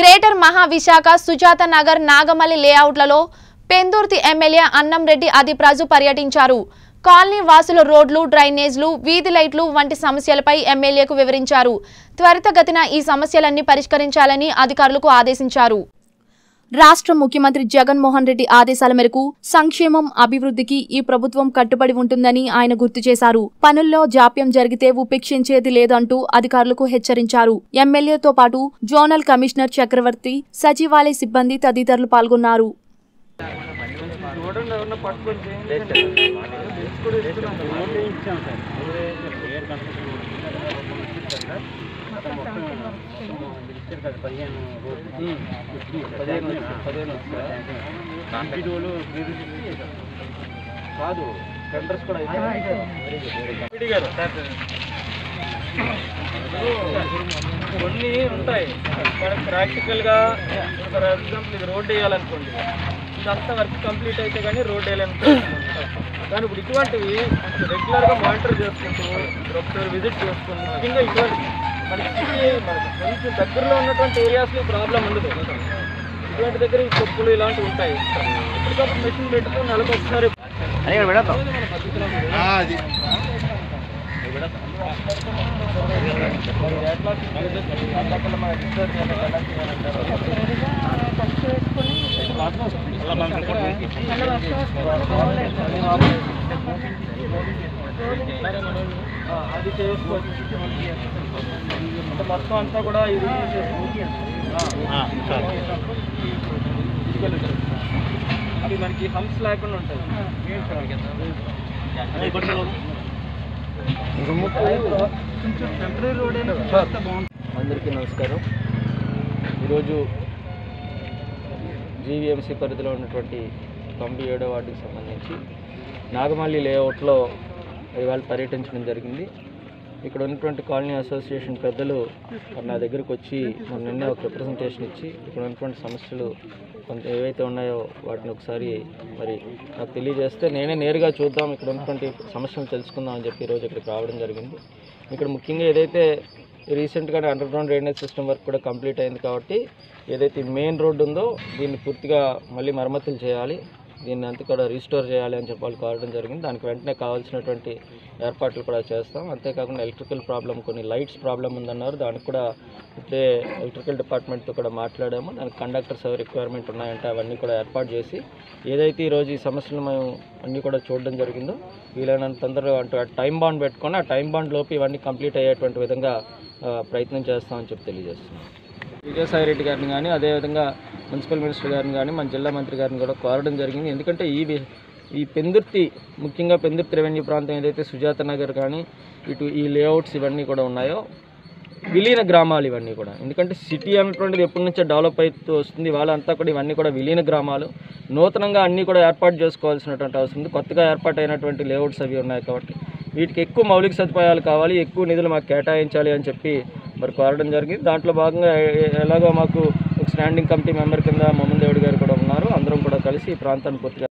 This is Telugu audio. గ్రేటర్ మహావిశాఖ సుజాత నగర్ నాగమల్లి లేఅవుట్లలో పెందుర్తి ఎమ్మెల్యే అన్నంరెడ్డి అధిప్రాజు పర్యటించారు. కాలనీ వాసుల రోడ్లు, డ్రైనేజ్లు, వీధి లైట్లు వంటి సమస్యలపై ఎమ్మెల్యేకు వివరించారు. త్వరితగతిన ఈ సమస్యలన్నీ పరిష్కరించాలని అధికారులకు ఆదేశించారు. రాష్ట్ర ముఖ్యమంత్రి జగన్మోహన్ రెడ్డి ఆదేశాల మేరకు సంక్షేమం, అభివృద్ధికి ఈ ప్రభుత్వం కట్టుబడి ఉంటుందని ఆయన గుర్తు చేశారు. పనుల్లో జాప్యం జరిగితే ఉపేక్షించేది లేదంటూ అధికారులకు హెచ్చరించారు. ఎమ్మెల్యేతో పాటు జోనల్ కమిషనర్ చక్రవర్తి, సచివాలయ సిబ్బంది తదితరులు పాల్గొన్నారు. కొన్ని ఉంటాయి ప్రాక్టికల్ గా. ఫర్ ఎగ్జాంపుల్ ఇది రోడ్ వేయాలనుకోండి, ఇదంతా వర్క్ కంప్లీట్ అయితే కానీ రోడ్ వేయాలనుకోండి. కానీ ఇప్పుడు ఇటువంటివి రెగ్యులర్గా మానిటర్ చేసుకుంటూ ఒకసారి విజిట్ చేసుకుంటూ ముఖ్యంగా ఇటువంటి కొంచెం దగ్గరలో ఉన్నటువంటి ఏరియాస్లో ప్రాబ్లం ఉండదు. ఇటువంటి దగ్గర కొప్పులు ఇలాంటివి ఉంటాయి. ఇప్పటికప్పుడు మెషిన్ పెట్టుకుని నెలకు ఒకసారి అది చేసుకోవచ్చు. మొత్తం అంతా కూడా ఇది అది మనకి హంప్స్ లేకుండా ఉంటుంది. టెంపరీ రోడ్ అయినా బాగుంటుంది. అందరికీ నమస్కారం. ఈరోజు జీవీఎంసీ పరిధిలో ఉన్నటువంటి 97వ వార్డుకి సంబంధించి నాగమల్లి లేఅవుట్లో ఇవాళ పర్యటించడం జరిగింది. ఇక్కడ ఉన్నటువంటి కాలనీ అసోసియేషన్ పెద్దలు నా దగ్గరకు వచ్చి నిన్న ఒక రిప్రజెంటేషన్ ఇచ్చి ఇక్కడ ఉన్నటువంటి సమస్యలు కొంత ఏవైతే ఉన్నాయో వాటిని ఒకసారి మరి నాకు తెలియజేస్తే నేనే నేరుగా చూద్దాం, ఇక్కడ ఉన్నటువంటి సమస్యలు తెలుసుకుందాం అని చెప్పి ఈరోజు ఇక్కడికి రావడం జరిగింది. ఇక్కడ ముఖ్యంగా ఏదైతే రీసెంట్గానే underground drainage system work కూడా కంప్లీట్ అయింది కాబట్టి ఏదైతే మెయిన్ రోడ్డు ఉందో దీన్ని పూర్తిగా మళ్ళీ మరమ్మతులు చేయాలి, దీన్ని అంతా కూడా రీస్టోర్ చేయాలి అని చెప్పి కోరడం జరిగింది. దానికి వెంటనే కావాల్సినటువంటి ఏర్పాట్లు కూడా చేస్తాం. అంతేకాకుండా ఎలక్ట్రికల్ ప్రాబ్లం, కొన్ని లైట్స్ ప్రాబ్లం ఉందన్నారు. దానికి కూడా ఇప్పుడే ఎలక్ట్రికల్ డిపార్ట్మెంట్తో కూడా మాట్లాడాము. దానికి కండక్టర్స్ రిక్వైర్మెంట్ ఉన్నాయంటే అవన్నీ కూడా ఏర్పాటు చేసి ఏదైతే ఈరోజు ఈ సమస్యలు మేము అన్నీ కూడా చూడడం జరిగిందో వీలైనంత తొందరగా అంటూ టైం బాండ్ పెట్టుకొని ఆ టైం బాండ్ లోపు ఇవన్నీ కంప్లీట్ అయ్యేటువంటి విధంగా ప్రయత్నం చేస్తామని చెప్పి తెలియజేస్తున్నాం. విజయసాయి రెడ్డి గారిని కానీ అదేవిధంగా మున్సిపల్ మినిస్టర్ గారిని కానీ మన జిల్లా మంత్రి గారిని కూడా కోరడం జరిగింది. ఎందుకంటే ఈ పెందుర్తి, ముఖ్యంగా పెందుర్తి రెవెన్యూ ప్రాంతం ఏదైతే సుజాత నగర్ కానీ ఇటు ఈ లేఅవుట్స్ ఇవన్నీ కూడా ఉన్నాయో విలీన గ్రామాలు ఇవన్నీ కూడా. ఎందుకంటే సిటీ అనేటువంటిది ఎప్పటి నుంచో డెవలప్ అవుతూ వస్తుంది. వాళ్ళంతా కూడా ఇవన్నీ కూడా విలీన గ్రామాలు, నూతనంగా అన్నీ కూడా ఏర్పాటు చేసుకోవాల్సినటువంటి అవసరం ఉంది. కొత్తగా ఏర్పాటు అయినటువంటి లేఅవుట్స్ అవి ఉన్నాయి కాబట్టి వీటికి ఎక్కువ మౌలిక సదుపాయాలు కావాలి, ఎక్కువ నిధులు మాకు కేటాయించాలి అని చెప్పి మరి కోరడం జరిగింది. దాంట్లో భాగంగా ఎలాగో మాకు ఒక స్టాండింగ్ కమిటీ మెంబర్ కింద మమ్మల్ని దేవుడి గారు కూడా ఉన్నారు. అందరం కూడా కలిసి ఈ ప్రాంతాన్ని పూర్తిగా